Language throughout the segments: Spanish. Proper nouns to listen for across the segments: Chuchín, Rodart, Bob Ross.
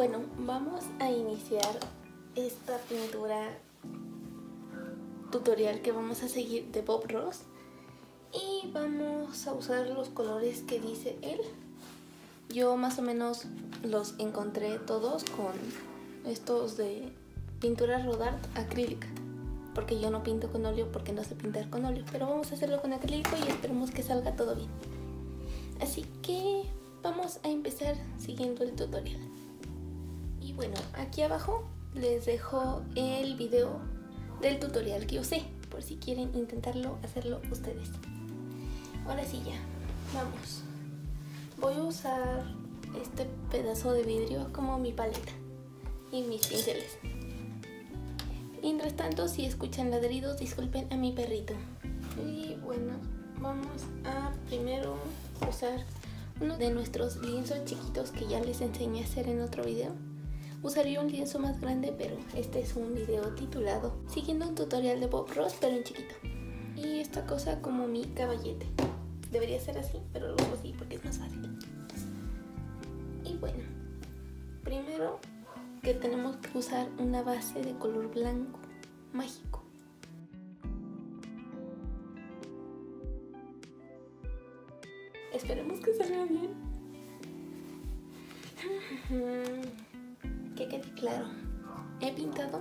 Bueno, vamos a iniciar esta pintura tutorial que vamos a seguir de Bob Ross y vamos a usar los colores que dice él. Yo más o menos los encontré todos con estos de pintura Rodart acrílica, porque yo no pinto con óleo porque no sé pintar con óleo, pero vamos a hacerlo con acrílico y esperemos que salga todo bien. Así que vamos a empezar siguiendo el tutorial. Y bueno, aquí abajo les dejo el video del tutorial que usé, por si quieren intentarlo, hacerlo ustedes. Ahora sí ya, vamos. Voy a usar este pedazo de vidrio como mi paleta y mis pinceles. Mientras tanto, si escuchan ladridos, disculpen a mi perrito. Y bueno, vamos a primero usar uno de nuestros lienzos chiquitos que ya les enseñé a hacer en otro video. Usaría un lienzo más grande, pero este es un video titulado Siguiendo un tutorial de Bob Ross, pero en chiquito. Y esta cosa como mi caballete. Debería ser así, pero lo hago así porque es más fácil. Y bueno, primero que tenemos que usar una base de color blanco mágico. Esperemos que salga bien. Que quede claro, he pintado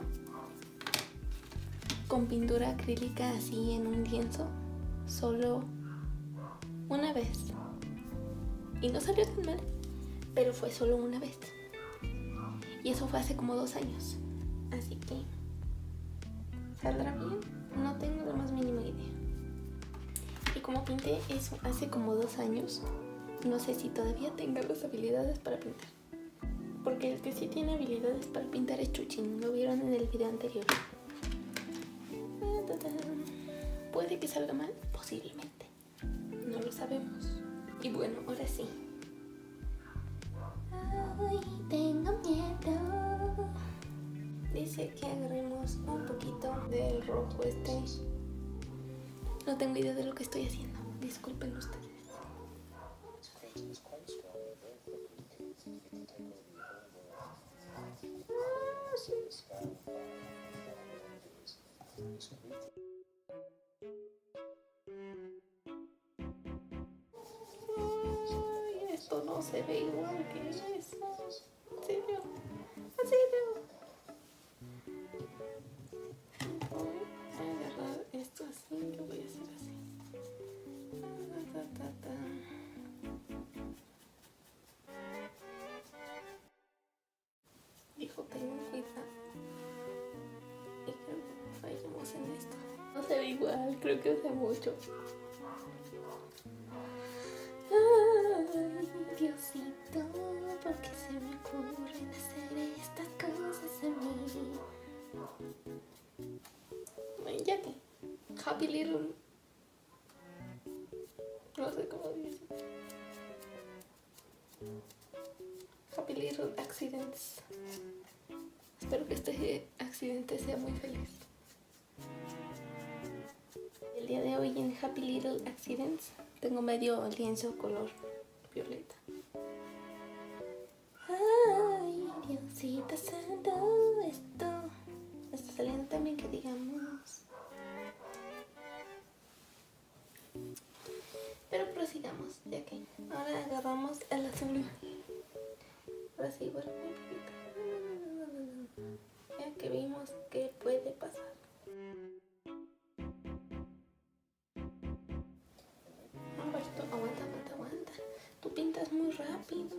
con pintura acrílica así en un lienzo solo una vez y no salió tan mal, pero fue solo una vez y eso fue hace como 2 años, así que saldrá bien, no tengo la más mínima idea. Y como pinté eso hace como 2 años, no sé si todavía tengo las habilidades para pintar. Porque el que sí tiene habilidades para pintar es Chuchín, lo vieron en el video anterior. Puede que salga mal, posiblemente. No lo sabemos. Y bueno, ahora sí. Ay, tengo miedo. Dice que agarremos un poquito del rojo este. No tengo idea de lo que estoy haciendo, disculpen ustedes. Ay, esto no se ve igual que eso. ¿En serio? ¿En serio? Voy a agarrar esto así, lo voy a hacer así. Dijo, tengan cuidado. Fallamos en esto. No se ve igual, creo que hace mucho. Ay, Diosito, ¿por qué se me ocurren hacer estas cosas a mí? Bueno, ya que Happy Little, no sé cómo dice, Happy Little Accidents. Espero que este accidente sea muy feliz. El día de hoy en Happy Little Accidents tengo medio lienzo color violeta. Ay, Diosita Santa, esto está saliendo también que digamos. Pero prosigamos, ya que ahora agarramos el azul. Ahora sí, bueno, muy poquito. Ya que vimos que puede pasar. Alberto, aguanta, aguanta, aguanta. Tú pintas muy rápido.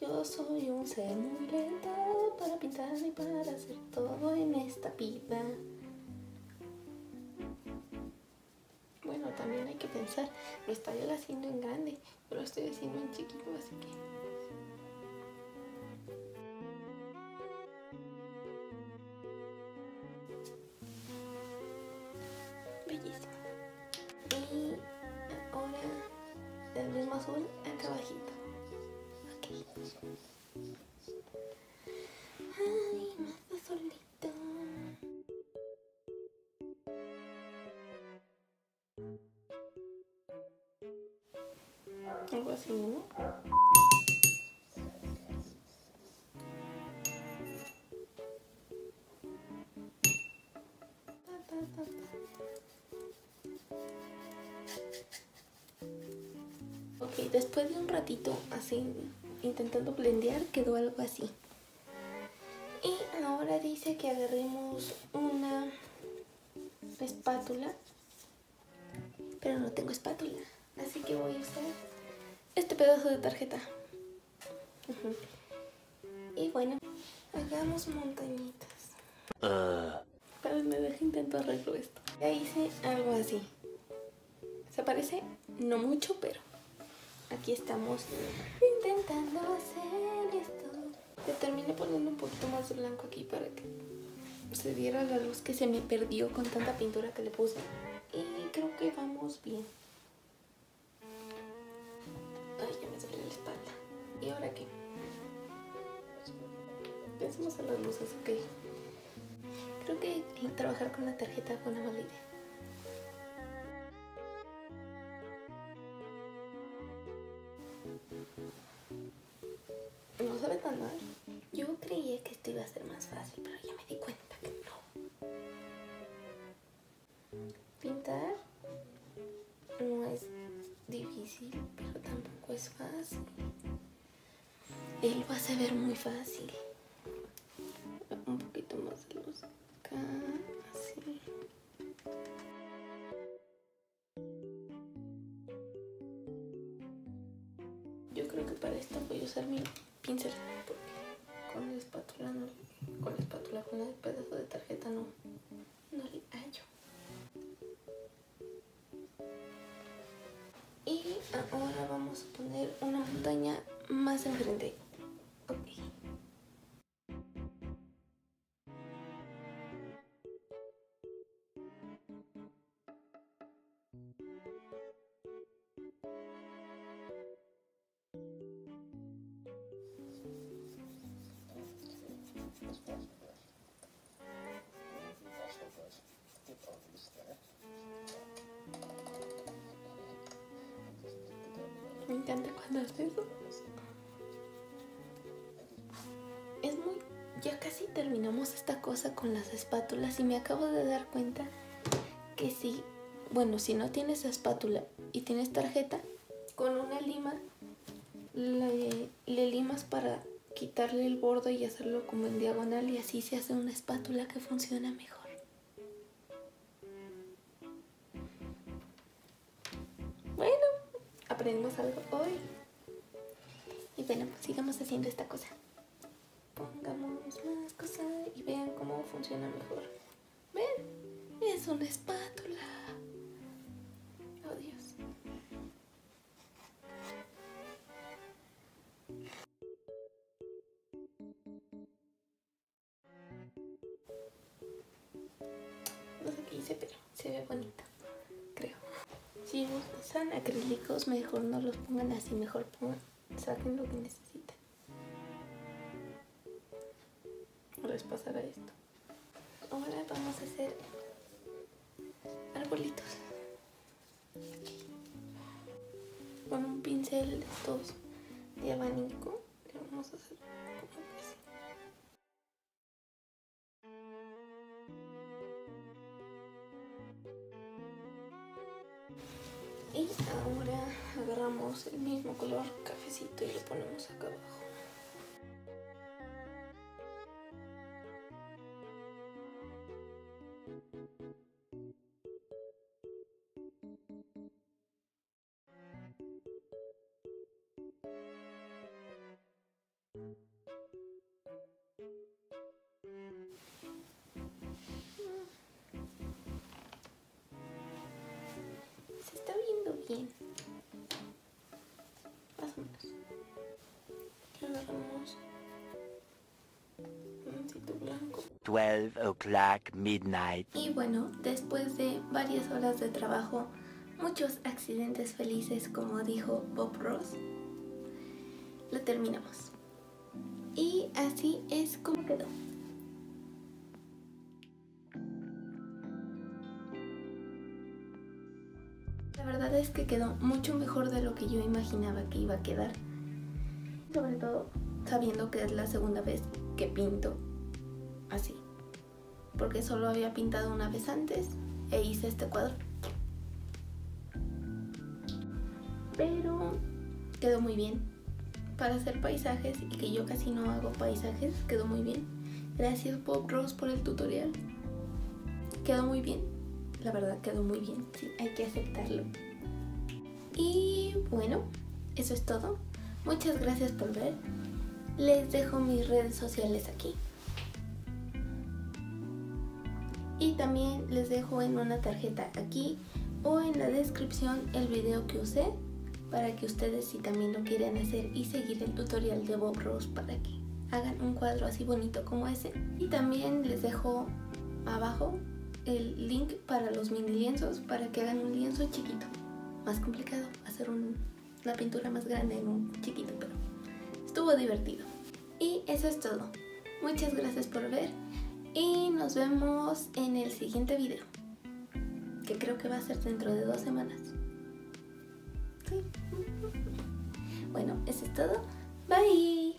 Yo soy un ser muy lento para pintar y para hacer todo en esta vida. Bueno, también hay que pensar. Lo estoy haciendo en grande, pero lo estoy haciendo en chiquito, así que... Y ahora el mismo azul acá abajito. Ok. Ay, más azulito. Algo así, ¿no? Después de un ratito así intentando blendear quedó algo así. Y ahora dice que agarremos una espátula, pero no tengo espátula, así que voy a usar este pedazo de tarjeta. Y bueno, hagamos montañitas. Pero me deja intentar arreglo esto. Ya hice algo así. Se parece, no mucho, pero aquí estamos intentando hacer esto. Le terminé poniendo un poquito más de blanco aquí para que se diera la luz que se me perdió con tanta pintura que le puse. Y creo que vamos bien. Ay, ya me duele la espalda. ¿Y ahora qué? Pensemos en las luces, ok. Creo que trabajar con la tarjeta fue una mala idea. No sabe tan mal. Yo creía que esto iba a ser más fácil, pero ya me di cuenta que no. Pintar no es difícil, pero tampoco es fácil. Él va a saber muy fácil. Un poquito más de luz acá, así. Yo creo que para esto voy a usar mi pincel, porque con la espátula no, con el pedazo de tarjeta no le hallo. Y ahora vamos a poner una montaña más enfrente. Ok. Me encanta cuando haces eso. Es muy... Ya casi terminamos esta cosa con las espátulas y me acabo de dar cuenta que si... Bueno, si no tienes espátula y tienes tarjeta, con una lima le limas para quitarle el borde y hacerlo como en diagonal, y así se hace una espátula que funciona mejor. Bueno, aprendimos algo hoy. Y bueno, pues sigamos haciendo esta cosa. Pongamos más cosas y vean cómo funciona mejor. ¿Ven? Es una espátula. Oh, Dios. No sé qué hice, pero se ve bonito, creo. Si usan acrílicos, mejor no los pongan así, mejor pongan, saquen lo que necesitan. Les pasará esto. Ahora vamos a hacer arbolitos. Con un pincel de estos de abanico, le vamos a hacer como así. Y ahora agarramos el mismo color cafecito y lo ponemos acá abajo. Se está viendo bien. Más o menos. Agarramos un montito blanco. 12:00 midnight. Y bueno, después de varias horas de trabajo, muchos accidentes felices, como dijo Bob Ross, lo terminamos. Y así es como quedó. La verdad es que quedó mucho mejor de lo que yo imaginaba que iba a quedar. Sobre todo sabiendo que es la segunda vez que pinto así. Porque solo había pintado una vez antes e hice este cuadro. Pero quedó muy bien. Para hacer paisajes, y que yo casi no hago paisajes, quedó muy bien. Gracias Bob Ross por el tutorial. Quedó muy bien, la verdad quedó muy bien, sí, hay que aceptarlo. Y bueno, eso es todo. Muchas gracias por ver. Les dejo mis redes sociales aquí. Y también les dejo en una tarjeta aquí o en la descripción el video que usé para que ustedes, si también lo quieren hacer y seguir el tutorial de Bob Ross, para que hagan un cuadro así bonito como ese. Y también les dejo abajo el link para los mini lienzos, para que hagan un lienzo chiquito. Más complicado hacer una pintura más grande en un chiquito, pero estuvo divertido. Y eso es todo. Muchas gracias por ver y nos vemos en el siguiente video, que creo que va a ser dentro de 2 semanas. Sí. Bueno, eso es todo. Bye.